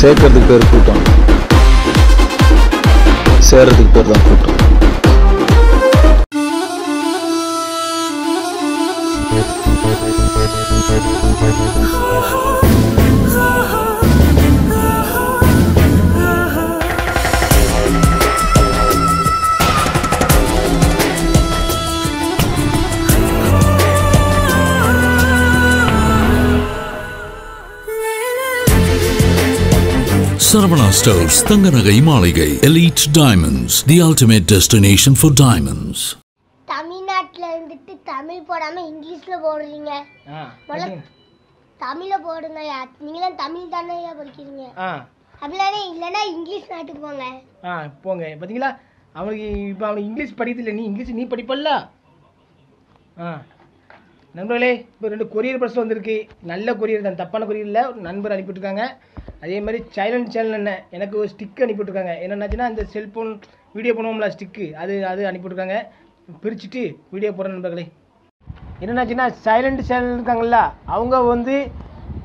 சேர்க்கிறதுக்கு பேர் கூட்டம், சேர்றதுக்கு பேர் தான் கூட்டம். Saravana Stores, Thanganagai Malligai, Elite Diamonds, the ultimate destination for diamonds. Tamil Nadu irundittu Tamil podama English la podringa. Mala Tamil la podunga ya. Neenga Tamil thanaiya padikkeenga. Appadana illana English naatu ponga. Ponga. Pathingala avanukku ipo avan English padithilla nee padipalla. நண்பர்களே இப்போ ரெண்டு courier பர்சல் வந்திருக்கு. நல்ல courier தான், தப்பான courier இல்லை. ஒரு நண்பர் அனுப்பிவிட்டுருக்காங்க. அதே மாதிரி சைலண்ட் சேனல் என்ன எனக்கு ஒரு ஸ்டிக்கு அனுப்பிவிட்டுருக்காங்க. என்னென்னாச்சுன்னா அந்த செல்ஃபோன் வீடியோ பண்ணுவோம்ல ஸ்டிக்கு, அது அது அனுப்பிவிட்டுருக்காங்க. பிரிச்சுட்டு வீடியோ போடுற நண்பர்களே. என்னென்னாச்சுன்னா சைலண்ட் சேனல் இருக்காங்கள்ல, அவங்க வந்து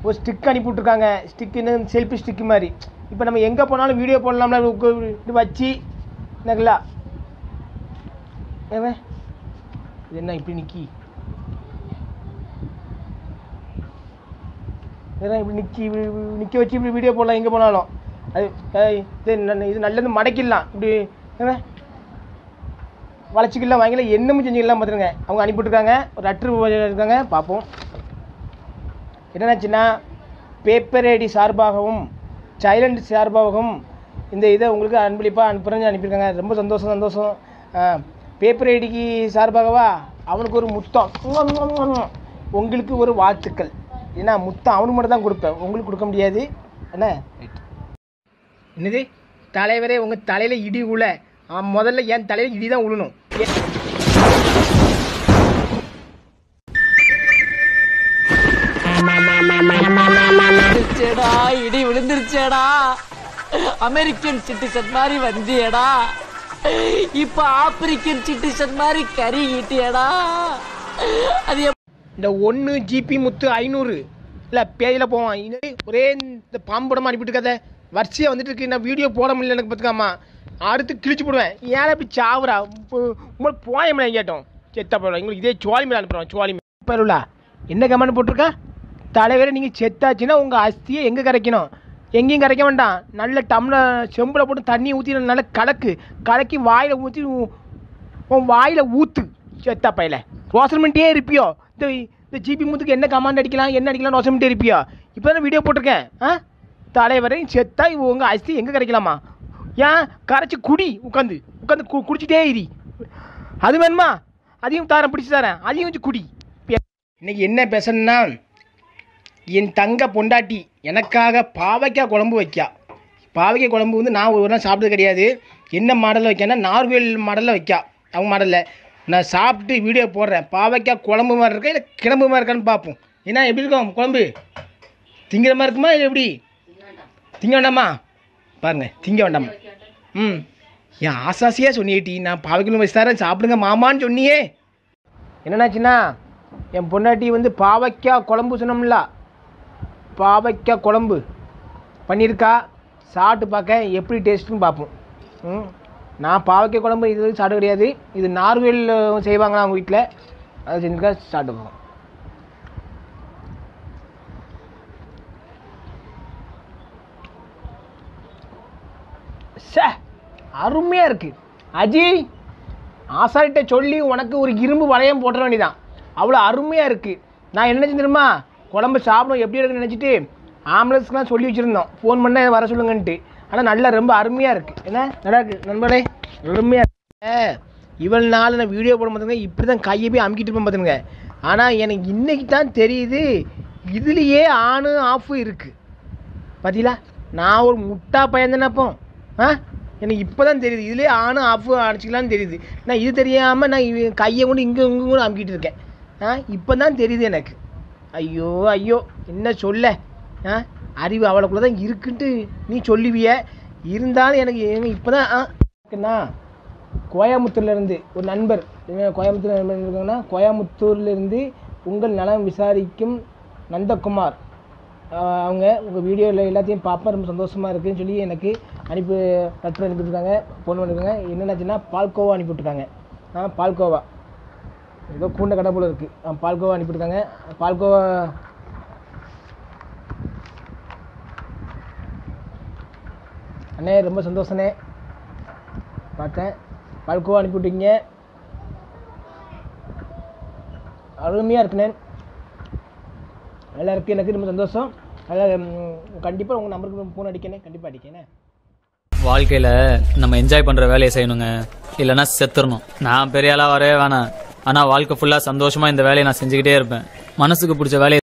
ஒரு ஸ்டிக்கு அனுப்பிவிட்டுருக்காங்க. ஸ்டிக்குன்னு செல்ஃபி ஸ்டிக்கு மாதிரி. இப்போ நம்ம எங்கே போனாலும் வீடியோ போடலாம்ல, இது வச்சு என்னங்களா. இது என்ன இப்படி நிற்கி இப்படி நிற்க வச்சு இப்படி வீடியோ போடலாம் எங்கே போனாலும். அது இது நல்லது, மடக்கிடலாம், இப்படி வளச்சிக்கலாம், வாங்கிக்கலாம், என்னமும் செஞ்சுக்கலாம். பார்த்துருங்க, அவங்க அனுப்பிவிட்டுருக்காங்க. ஒரு லெட்டர் இருக்காங்க, பார்ப்போம். என்னென்னாச்சுன்னா பேப்பர் ஐடி சார்பாகவும் சைலண்ட் சார்பாகவும் இந்த இதை உங்களுக்கு அன்பளிப்பாக அனுப்புறேன்னு அனுப்பியிருக்காங்க. ரொம்ப சந்தோஷம் சந்தோஷம். பேப்பர் ஐடிக்கு சார்பாகவா அவனுக்கு ஒரு முத்தம், உங்களுக்கு ஒரு வாழ்த்துக்கள். ஏன்னா முத்தம் அவனுக்கு மட்டும் தான் கொடுப்பேன், உங்களுக்கு கொடுக்க முடியாது. என்ன என்னது தலைவரே, உங்கள் தலையில் இடி உள்ள முதல்ல என் தலையில் இடி தான் உழணும். இடி விழுந்துருச்சேடா, அமெரிக்கன் சிட்டிசன் மாதிரி வந்தியடா, இப்போ ஆப்பிரிக்கன் சிட்டிசன் மாதிரி கறி ஈட்டியடா. அது இந்த 1 GB முத்து 500 இல்லை பேஜில் போவான். இது ஒரே இந்த பாம்புடமாக அனுப்பிட்டுருக்காத வரிசையாக வந்துட்டு இருக்கு. நான் வீடியோ போட முடியல எனக்கு, பார்த்துக்காமா அடுத்து கிழிச்சு போடுவேன். ஏன்னா இப்படி சாவுரா உங்களுக்கு போயமே கேட்டோம். செத்தா போடலாம் எங்களுக்கு இதே சுவாலிமேல அனுப்புகிறோம். சுவாலிமே பரவலா என்ன கமெண்ட் போட்டிருக்கா? தலைவரை நீங்கள் செத்தாச்சுன்னா உங்கள் அஸ்தியை எங்கே கரைக்கணும்? எங்கேயும் கரைக்க வேண்டாம். நல்ல டம்ளர் செம்பில் போட்டு தண்ணியை ஊற்றி நல்லா கலக்கி வாயில் ஊற்றி உன் வாயில் ஊற்று. செத்தா பையில ரோசன் பண்ணிட்டே இருப்பியோ. இந்த ஜிபி மூத்துக்கு என்ன கமாண்ட் அடிக்கலாம், என்ன அடிக்கலாம் ரோசன் பண்ணிட்டே இருப்பியோ. இப்போ தான் வீடியோ போட்டிருக்கேன். தலைவரை செத்தா உங்கள் அரிசி எங்கே கிடைக்கலாமா? ஏன் கரைச்சி குடி, உட்காந்து உட்காந்து குடிச்சிட்டே இரு. அது வேணுமா? அதையும் தாரேன், பிடிச்சி தரேன், அதையும் வச்சு குடி. இன்றைக்கி என்ன பேசணுன்னா, என் தங்க பொண்டாட்டி எனக்காக பாவைக்காய் குழம்பு வைக்கா. பாவைக்காய் குழம்பு வந்து நான் ஒரு நாள் சாப்பிட்டது கிடையாது. என்ன மாடலில் வைக்கன்னா நார்வேல் மாடலில் வைக்கா. அவங்க மாடலில் நான் சாப்பிட்டு வீடியோ போடுறேன். பாவைக்காய் குழம்பு மாதிரி இருக்கா இல்லை கிளம்பு மாதிரி இருக்கான்னு பார்ப்போம். ஏன்னா எப்படி இருக்கும் குழம்பு? திங்கிற மாதிரி இருக்குமா இல்லை எப்படி? திங்க வேண்டாமா? பாருங்கள், திங்க வேண்டாமா? ஏன் ஆசாசியாக சொன்னியேட்டி, நான் பாவைக்குள்ள வச்சு தரேன் சாப்பிடுங்க மாமான்னு சொன்னியே. என்னென்னாச்சுன்னா என் பொண்டாட்டி வந்து பாவைக்காய் குழம்பு சொன்னோம்ல, பாவைக்காய் குழம்பு பண்ணியிருக்கா. சாப்பிட்டு பார்க்க எப்படி டேஸ்ட்டுன்னு பார்ப்போம். நான் பாவைக்காய் குழம்பு இது சாப்பிட கிடையாது. இது நார்வேல் செய்வாங்களா அவங்க வீட்டில், அது செஞ்சுக்கா. சாப்பிட்டு போகும் சே அருமையாக இருக்குது. அஜி ஆசாரிட்ட சொல்லி உனக்கு ஒரு இரும்பு வளையம் போட்டுற வேண்டியதான், அவ்வளோ அருமையாக இருக்குது. நான் என்ன நினச்சிருந்தேம்மா, குழம்பு சாப்பிடும் எப்படி இருக்குன்னு நினச்சிட்டு ஆம்புலன்ஸ்க்குலாம் சொல்லி வச்சுருந்தோம், ஃபோன் பண்ண வர சொல்லுங்கன்ட்டு. ஆனால் நல்லா ரொம்ப அருமையாக இருக்குது. என்ன நல்லா இருக்குது நண்பர்களே, அருமையாக இருக்கு. இவ்வளோ நாள் நான் வீடியோ போட பார்த்துங்க, இப்படி தான் கையை போய் அமுக்கிட்டு இருப்பேன் பார்த்துங்க. ஆனால் எனக்கு இன்றைக்கி தான் தெரியுது இதுலேயே ஆன் ஆஃபு இருக்குது. பார்த்தீங்களா, நான் ஒரு முட்டா பயந்தேனப்போம். எனக்கு இப்போ தான் தெரியுது இதுலேயே ஆன் ஆஃபு அடிச்சிக்கலான்னு தெரியுது. நான் இது தெரியாமல் நான் கையை கொண்டு இங்கே இங்கே கூட அமுக்கிட்டு இருக்கேன். இப்போ தான் தெரியுது எனக்கு. ஐயோ ஐயோ என்ன சொல்ல, அறிவு அவளுக்குள்ளே தான் இருக்குன்ட்டு நீ சொல்லுவிய, இருந்தாலும் எனக்கு இப்போ தான் இருக்குன்னா. கோயம்புத்தூர்லேருந்து ஒரு நண்பர், கோயம்புத்தூர் நண்பர் இருக்காங்கன்னா, கோயம்புத்தூர்லேருந்து உங்கள் நலம் விசாரிக்கும் நந்தகுமார் அவங்க உங்கள் வீடியோவில் எல்லாத்தையும் பார்ப்பேன், ரொம்ப சந்தோஷமாக இருக்குன்னு சொல்லி எனக்கு அனுப்பி லெட்டர் அனுப்பிட்டுருக்காங்க, ஃபோன் பண்ணியிருக்காங்க. என்னென்னாச்சுன்னா பால்கோவா அனுப்பிவிட்டுருக்காங்க. பால்கோவா ஏதோ கூண்ட கடை போல் இருக்குது. பால்கோவா அனுப்பிட்டுருக்காங்க. பால்கோவா அண்ணே ரொம்ப சந்தோஷண்ணே, பார்த்தேன் பால்கோவா அனுப்பிவிட்டீங்க, அருமையாக இருக்குண்ணே, நல்லா இருக்குது, எனக்கு ரொம்ப சந்தோஷம். அதனால் கண்டிப்பாக உங்கள் நம்பருக்கு ஃபோன் அடிக்கணேன், கண்டிப்பாக அடிக்கணே. வாழ்க்கையில் நம்ம என்ஜாய் பண்ணுற வேலையை செய்யணுங்க, இல்லைன்னா செத்துடணும். நான் பெரிய ஆளாக வரவே வேணாம், ஆனால் வாழ்க்கை ஃபுல்லாக சந்தோஷமாக இந்த வேலையை நான் செஞ்சுக்கிட்டே இருப்பேன். மனசுக்கு பிடிச்ச வேலையை